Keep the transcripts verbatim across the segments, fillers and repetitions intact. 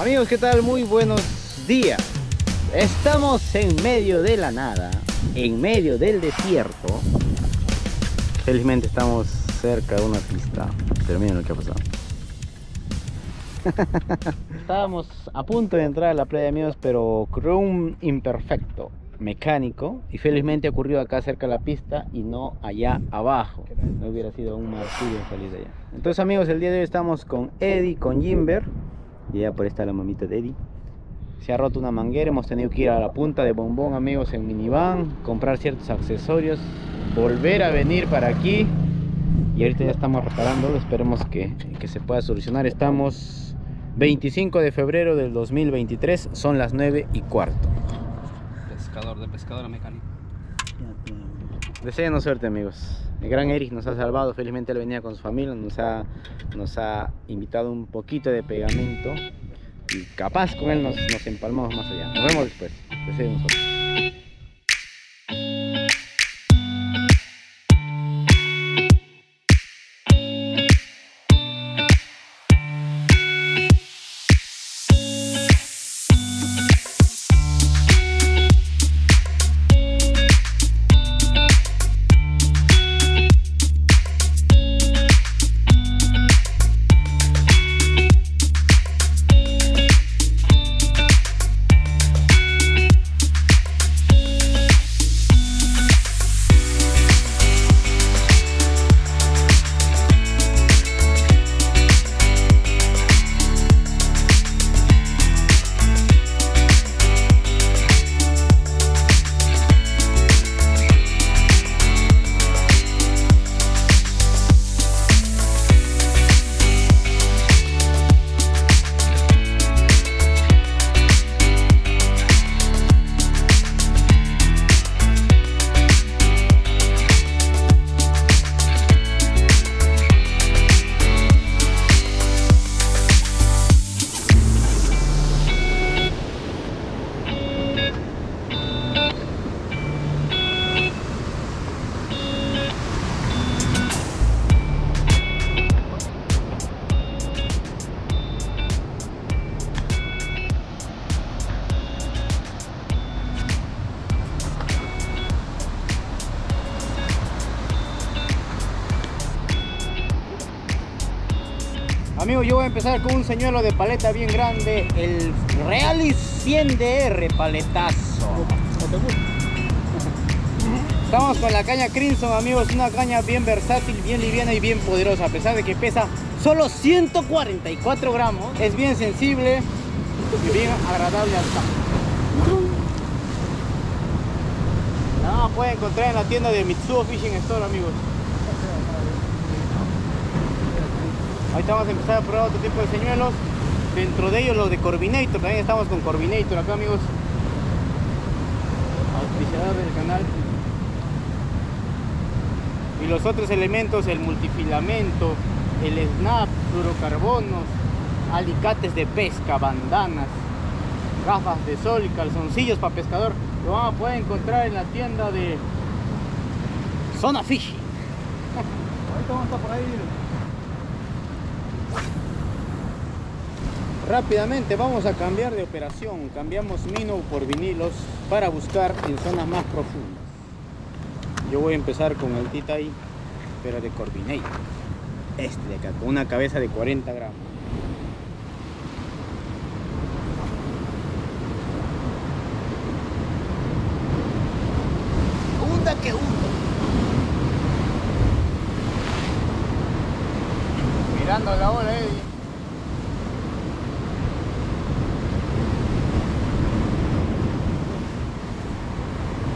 Amigos, ¿qué tal? Muy buenos días. Estamos en medio de la nada, en medio del desierto. Felizmente estamos cerca de una pista, pero miren lo que ha pasado. Estábamos a punto de entrar a la playa, amigos, pero ocurrió un imperfecto mecánico y felizmente ocurrió acá cerca de la pista y no allá abajo. No hubiera sido un martirio salir de allá. Entonces, amigos, el día de hoy estamos con Eddie, con Jimber, y ya por ahí está la mamita de Eddie. Se ha roto una manguera, hemos tenido que ir a la punta de Bombón, amigos, en minivan, comprar ciertos accesorios, volver a venir para aquí, y ahorita ya estamos reparándolo. Esperemos que, que se pueda solucionar. Estamos veinticinco de febrero del dos mil veintitrés, son las nueve y cuarto. Pescador de pescadora mecánica. Deseanos suerte, amigos. El gran Eric nos ha salvado, felizmente él venía con su familia, nos ha, nos ha invitado un poquito de pegamento y capaz con él nos, nos empalmamos más allá. Nos vemos después. Deseanos suerte. Amigos, yo voy a empezar con un señuelo de paleta bien grande, el Realis cien D R, paletazo. Estamos con la caña Crimson, amigos, una caña bien versátil, bien liviana y bien poderosa, a pesar de que pesa solo ciento cuarenta y cuatro gramos. Es bien sensible y bien agradable al tacto. La no, pueden encontrar en la tienda de Mitsuo Fishing Store, amigos. Ahorita vamos a empezar a probar otro tipo de señuelos. Dentro de ellos los de Corbinator. También estamos con Corbinator acá, amigos. Auspiciador del canal. Y los otros elementos, el multifilamento, el snap, fluorocarbonos, alicates de pesca, bandanas, gafas de sol y calzoncillos para pescador. Lo van a poder encontrar en la tienda de Zona Fishing. Ahorita vamos a por ahí. Rápidamente vamos a cambiar de operación. Cambiamos minnow por vinilos para buscar en zonas más profundas. Yo voy a empezar con el Titaí, pero de Corvinei. Este de acá, con una cabeza de cuarenta gramos. Hunda que hunda. Mirando la ola, Eddie. Eh.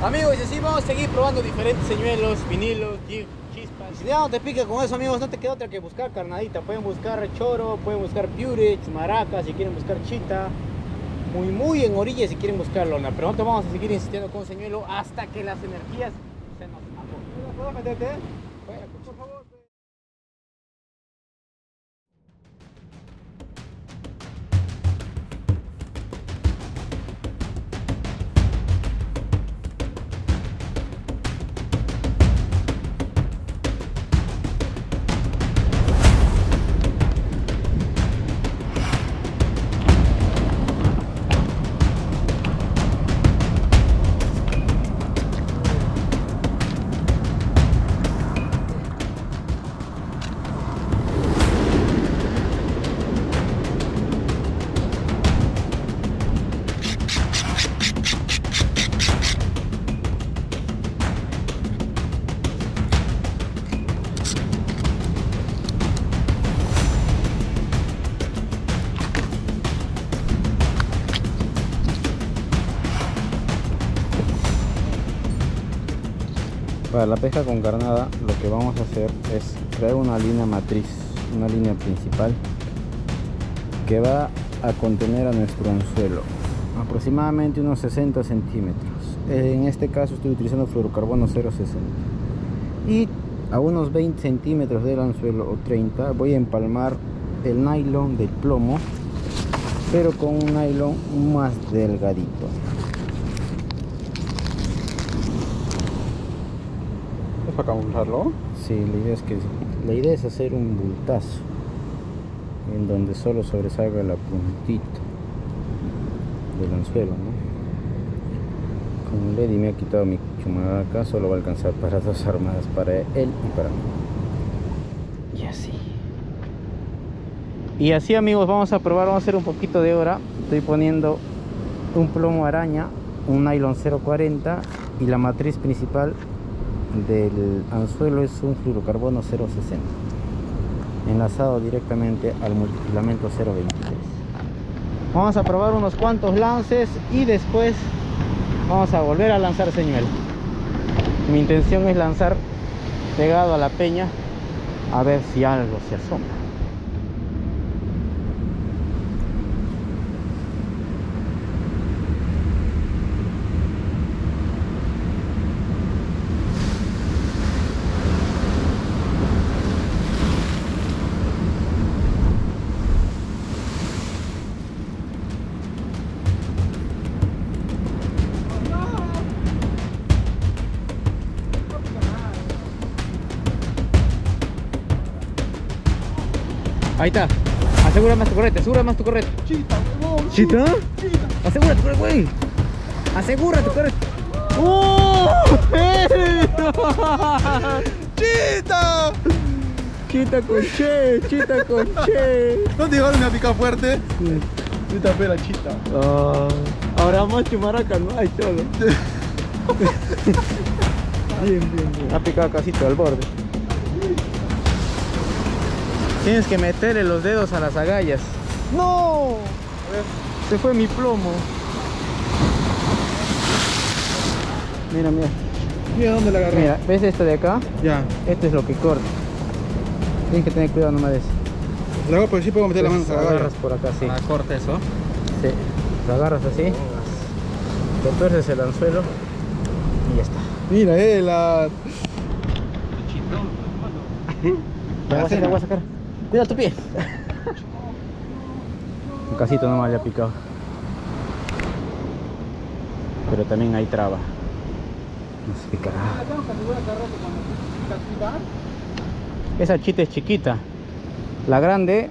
Amigos, y así vamos a seguir probando diferentes señuelos, vinilos, jig, chispas. Si ya no te pica con eso, amigos, no te queda otra que buscar carnadita. Pueden buscar choro, pueden buscar purich, maraca, si quieren buscar chita. Muy, muy en orilla si quieren buscar lona. Pero nosotros vamos a seguir insistiendo con señuelo hasta que las energías se nos aporten. ¿Puedo meterte? Por favor. Para la pesca con carnada lo que vamos a hacer es crear una línea matriz, una línea principal que va a contener a nuestro anzuelo, aproximadamente unos sesenta centímetros. En este caso estoy utilizando fluorocarbono cero sesenta, y a unos veinte centímetros del anzuelo o treinta voy a empalmar el nylon del plomo, pero con un nylon más delgadito. ¿Es para camuflarlo? Sí, la idea es que la idea es hacer un bultazo en donde solo sobresalga la puntita del anzuelo, ¿no? Como Lady me ha quitado mi chumadada acá, solo va a alcanzar para dos armadas, para él y para mí. Y así. Y así, amigos, vamos a probar, vamos a hacer un poquito de hora. Estoy poniendo un plomo araña, un nylon cero cuarenta, y la matriz principal del anzuelo es un fluorocarbono cero sesenta, enlazado directamente al multifilamento cero veintitrés. Vamos a probar unos cuantos lances y después vamos a volver a lanzar señuelo. Mi intención es lanzar pegado a la peña, a ver si algo se asoma. Ahí está, asegura más tu correte, asegura más tu correte. Chita, wow, chita. Chita. Asegura tu correte, güey. Asegura tu correte. ¡Oh! ¡Chita! Chita con che, chita con che. ¿No te llegaron a picar fuerte? Sí. Chita pela, chita. Oh. Ahora más chumaraca, ¿no? Ay, cholo. Bien, bien, bien. Ha picado casito al borde. Tienes que meterle los dedos a las agallas. ¡No! A ver. Se fue mi plomo. Mira, mira. Mira dónde la agarré. Mira, ¿ves esta de acá? Ya. Esto es lo que corta. Tienes que tener cuidado nomás de eso. La hago por sí, puedo meter pues la mano. La agarras por acá, sí. Ah, corta eso. Sí. La agarras así. Lo tuerces el anzuelo. Y ya está. Mira, eh, la... La voy a sacar, la voy a sacar. Cuida tu pie. Un casito nomás le ha picado. Pero también hay traba. No se picará. Esa chita es chiquita. La grande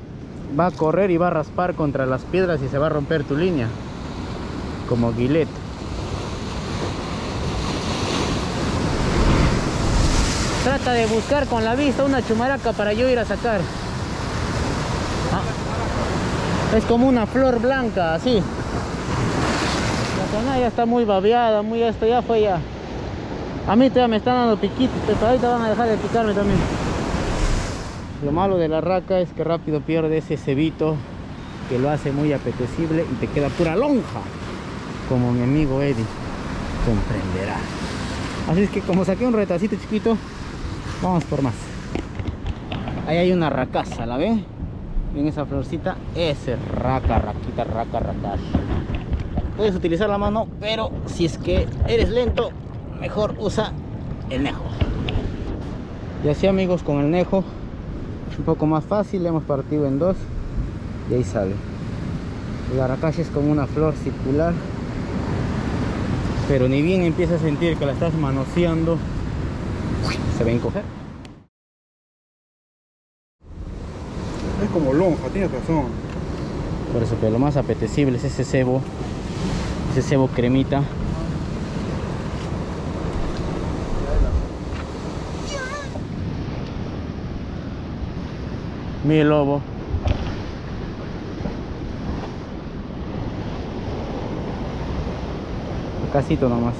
va a correr y va a raspar contra las piedras y se va a romper tu línea. Como guilet. Trata de buscar con la vista una chumaraca para yo ir a sacar. Ah, es como una flor blanca, así. La zona ya está muy babeada, muy esto, ya fue ya. A mí todavía me están dando piquitos, pero ahorita van a dejar de picarme también. Lo malo de la raca es que rápido pierde ese cebito que lo hace muy apetecible y te queda pura lonja. Como mi amigo Eddie comprenderá. Así es que como saqué un retacito chiquito, vamos por más. Ahí hay una racaza, ¿la ve? Ven esa florcita, ese raca, raquita, raca, raca. Puedes utilizar la mano, pero si es que eres lento, mejor usa el nejo. Y así, amigos, con el nejo es un poco más fácil, hemos partido en dos y ahí sale. La racaza es como una flor circular, pero ni bien empiezas a sentir que la estás manoseando, se va a encoger. Es como lonja, tienes razón. Por eso, pero lo más apetecible es ese cebo, ese cebo cremita. Mi lobo. Casito nomás.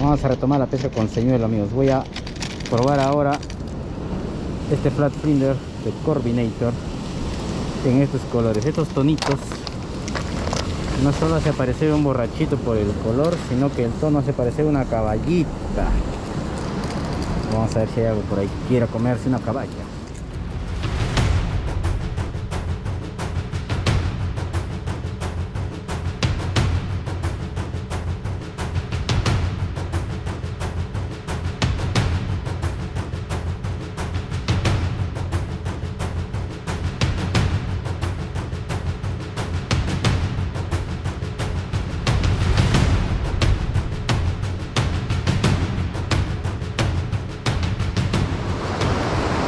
Vamos a retomar la pesca con señuelo, amigos. Voy a probar ahora este Flat Printer de Corbinator en estos colores, estos tonitos No solo se parecía un borrachito por el color, sino que el tono se parecía a una caballita. Vamos a ver si hay algo por ahí. Quiero comerse una caballa.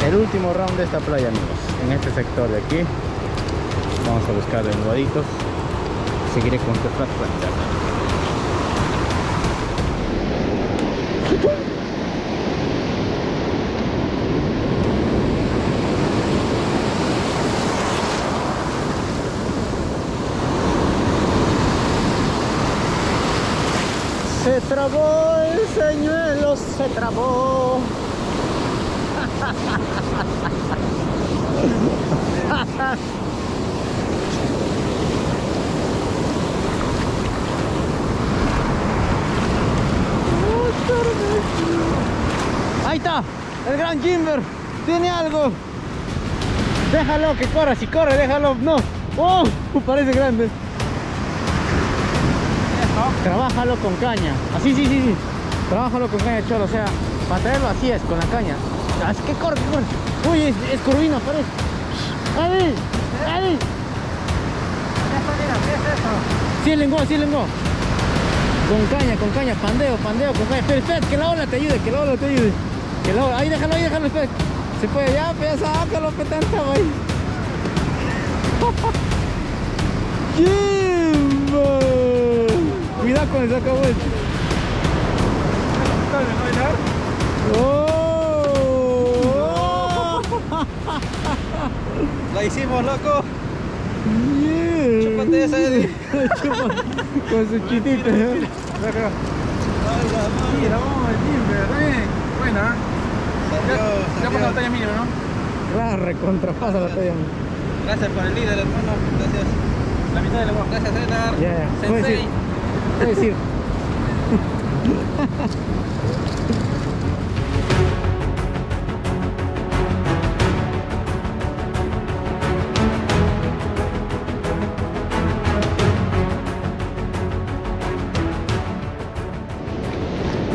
El último round de esta playa, amigos, en este sector de aquí. Vamos a buscar los nuditos. Seguiré con este Flat Printer. Se trabó el señuelo, se trabó. Ahí está, el gran Jimber tiene algo. Déjalo que corra, si corre, déjalo. No, oh, parece grande. Trabájalo con caña. Así, sí, sí, sí. Trabájalo con caña, cholo. O sea, para traerlo así es, con la caña. Así que corre, que corre. Uy, es, es Corvina, parece. A ver, a ver. ¿Qué es eso? Sí, lengó, sí, lengó. Con caña, con caña, pandeo, pandeo, con caña. Perfecto, que la ola te ayude, que la ola te ayude. Que la ola, ahí déjalo, ahí déjalo, espera. Se puede, ya, pues ya sácalo, que tanto ahí. Cuidado con el sacabuel. ¡Oh! La hicimos, loco. Yeah. Chúpate esa, Eddie. Con su chitita. Mira, vamos al Jimber. Buena. Ya por la batalla mira, ¿no? Claro, recontrapasa la batalla. Gracias por el líder, hermano. Gracias. La mitad de la voz. Gracias, Edgar. Yeah. Sensei. Puedes ir.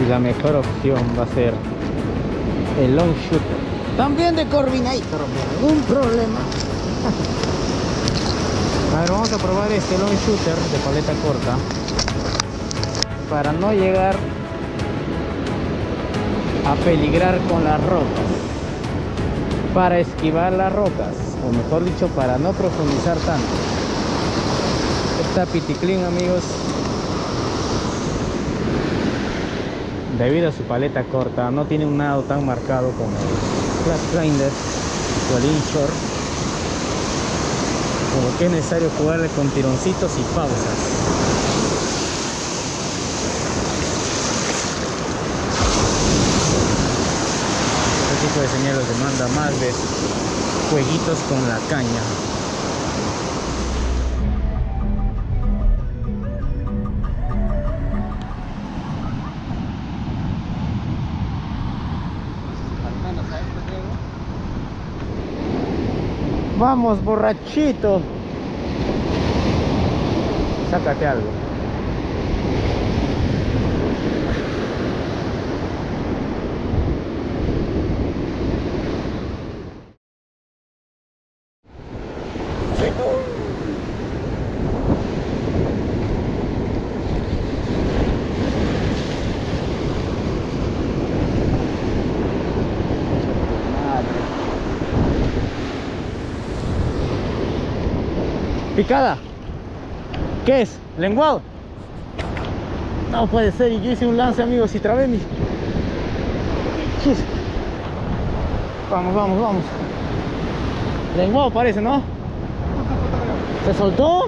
La mejor opción va a ser el long shooter, también de Corbinator, algún problema. A ver, vamos a probar este long shooter de paleta corta para no llegar a peligrar con las rocas, para esquivar las rocas, o mejor dicho, para no profundizar tanto. Esta piticlín, amigos, debido a su paleta corta, no tiene un nado tan marcado como el Flat Printer o el Inshore, por lo que es necesario jugarle con tironcitos y pausas. Este tipo de señales demanda más de jueguitos con la caña. Vamos, borrachito. Sácate algo. Picada. ¿Qué es? ¿Lenguado? No puede ser, y yo hice un lance, amigos, y trabé mis... Chis. Vamos, vamos, vamos. Lenguado parece, ¿no? ¿Se soltó?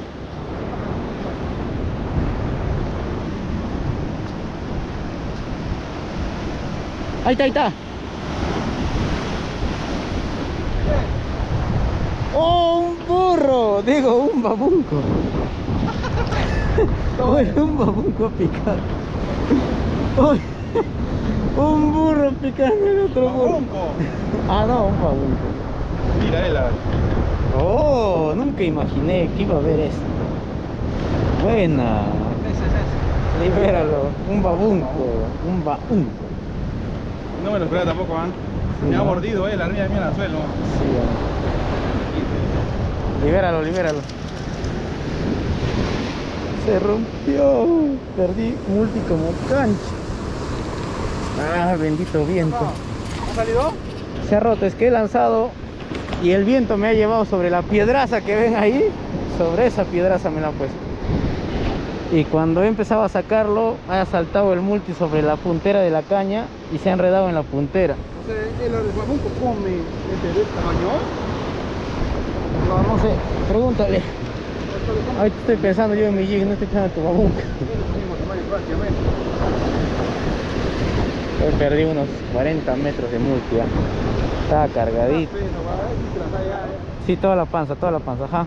Ahí está, ahí está. ¡Oh, un burro! Digo, un babuco. Uy, un babuco picado. Uy, un burro picando en otro burro. Ah, no, un babuco. Mira, él. Oh, nunca imaginé que iba a haber esto. Buena. Libéralo, un babunco, un babunco. No me lo esperaba tampoco, ¿ah? ¿eh? Sí, me no. ha mordido él, eh, arriba de mí en el suelo. Sí, libéralo, libéralo. Se rompió, perdí multi como cancha. Ah, bendito viento. ¿Ha salido? Se ha roto, es que he lanzado y el viento me ha llevado sobre la piedraza que ven ahí. Sobre esa piedraza me la ha puesto. Y cuando he empezado a sacarlo, ha saltado el multi sobre la puntera de la caña y se ha enredado en la puntera. ¿El arrebabuco come este de tamaño? No, no sé, pregúntale. Ahorita estoy pensando yo en mi jig, no estoy pensando en tu babuco. Hoy perdí unos cuarenta metros de multi, ¿eh? Estaba cargadito. Sí, toda la panza, toda la panza, ajá.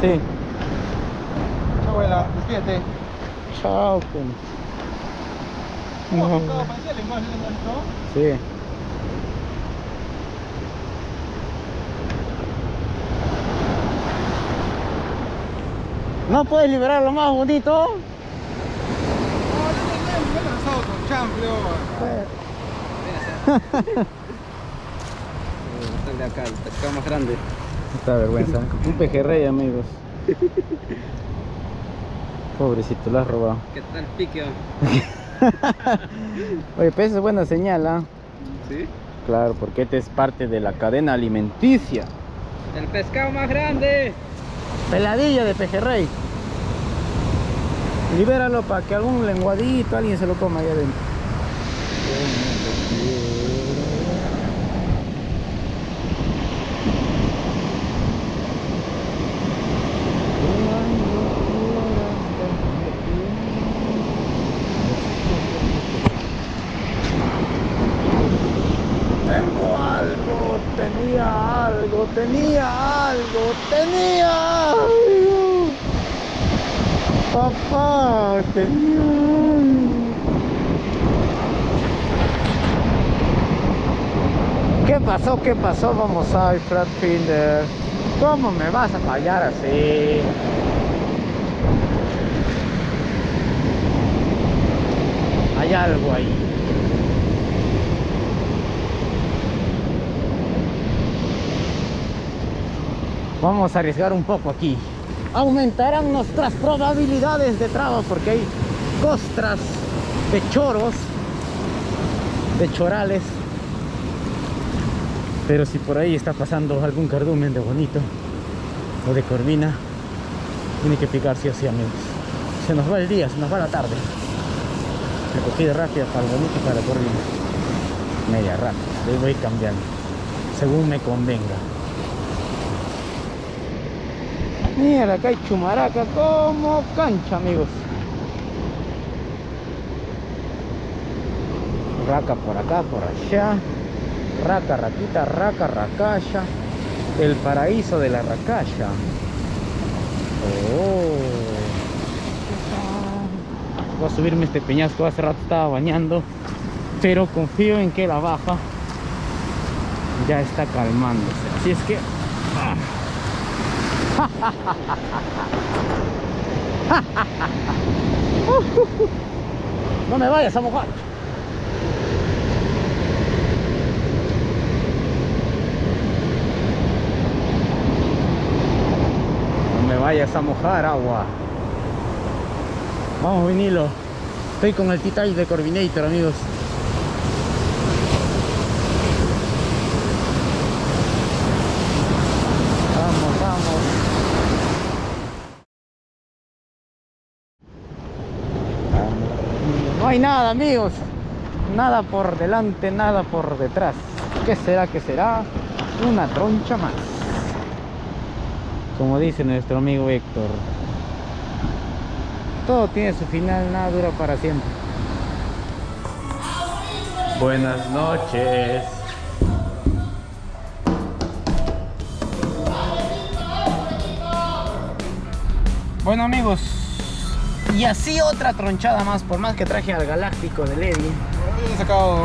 ¿Sí? Sí. Chao, abuela, despídete. Chao, que... No. Sí. ¿No puedes liberar lo más bonito? No, no, no, no, no, no, no, no, no, acá, el pescado más grande. Esta vergüenza. Un pejerrey, amigos. Pobrecito, lo has robado. ¿Qué tal pique? Oye, pues es buena señal, ¿ah? ¿eh? Sí. Claro, porque este es parte de la cadena alimenticia. El pescado más grande. Peladilla de pejerrey. Libéralo para que algún lenguadito, alguien se lo coma allá adentro. Tengo algo, tenía algo, tenía algo, tenía. Papá, tenía. ¿Qué pasó? ¿Qué pasó? Vamos a ir, Flat Printer. ¿Cómo me vas a fallar así? Hay algo ahí. Vamos a arriesgar un poco aquí. Aumentarán nuestras probabilidades de traba porque hay costras de choros, de chorales. Pero si por ahí está pasando algún cardumen de bonito o de corvina, tiene que picar sí o sí, amigos. Se nos va el día, se nos va la tarde. Recogida rápida para el bonito y para la corvina. Media rápida, le voy cambiando según me convenga. Mira, acá hay chumaraca como cancha, amigos. Raca por acá, por allá. Raca, raquita, raca, racalla. El paraíso de la racalla. Oh. Voy a subirme este peñasco, hace rato estaba bañando. Pero confío en que la baja ya está calmándose. Así es que... Ah. No me vayas a mojar. No me vayas a mojar, agua. Vamos, vinilo. Estoy con el Titaí de Corbinator, amigos. No hay nada, amigos, nada por delante, nada por detrás. ¿Qué será? ¿Qué será? Una troncha más, como dice nuestro amigo Héctor. Todo tiene su final, nada dura para siempre. Buenas noches. Bueno amigos, y así otra tronchada más, por más que traje al Galáctico de Lady. He sacado...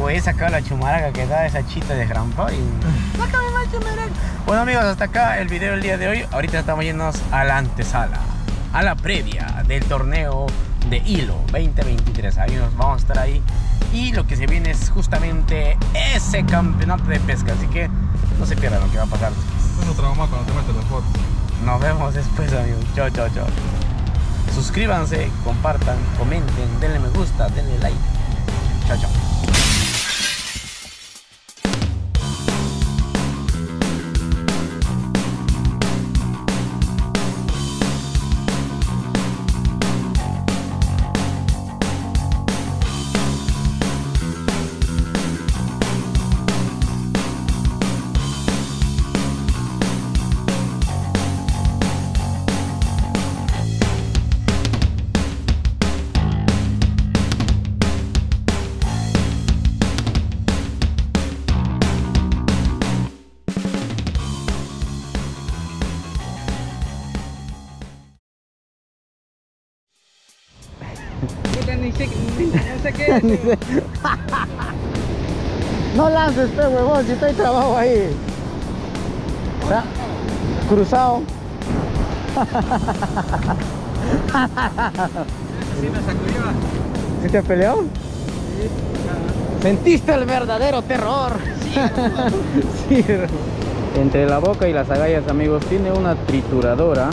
O he sacado la chumaraca que da esa chita de grampa y... ¡Sácame más chumaraca! Bueno amigos, hasta acá el video del día de hoy. Ahorita estamos yéndonos a la antesala, a la previa del torneo de Hilo veinte veintitrés. Ahí nos vamos a estar ahí. Y lo que se viene es justamente ese campeonato de pesca. Así que no se pierdan lo que va a pasar. No trauma cuando te metes las fotos. Nos vemos después amigos. Chao, chao, chao. Suscríbanse, compartan, comenten, denle me gusta, denle like. Chao, chao. No lances este huevón, si estoy trabajo ahí. O sea, cruzado. Sí me sacudió. ¿Sí te peleó? Sí. ¿Sentiste el verdadero terror? Sí. Sí. Entre la boca y las agallas, amigos, tiene una trituradora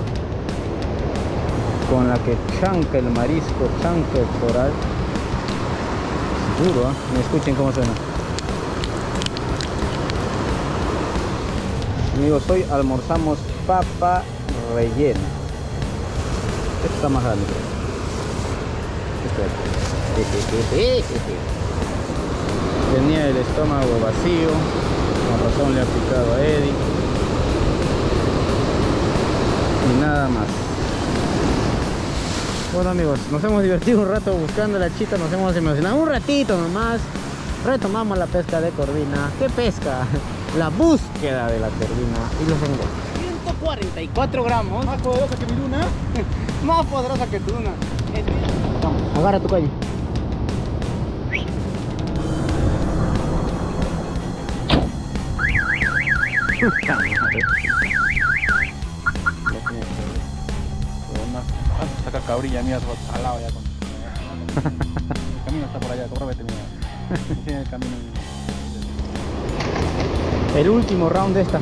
con la que chanca el marisco, chanca el coral. Duro, ¿eh? Me escuchen cómo suena. Amigos, hoy almorzamos papa rellena. Esto está más grande. Tenía el estómago vacío. Con razón le he aplicado a Eddie. Y nada más. Bueno amigos, nos hemos divertido un rato buscando a la chita, nos hemos emocionado un ratito nomás. Retomamos la pesca de corvina. ¿Qué pesca? La búsqueda de la corvina y los encuentros. ciento cuarenta y cuatro gramos. Más poderosa que mi luna. Más poderosa que tu luna. Vamos, agarra tu cuello. Saca cabrilla, mira, al lado ya con... El camino está por allá, cóbrate, mira. El camino... El último round de esta...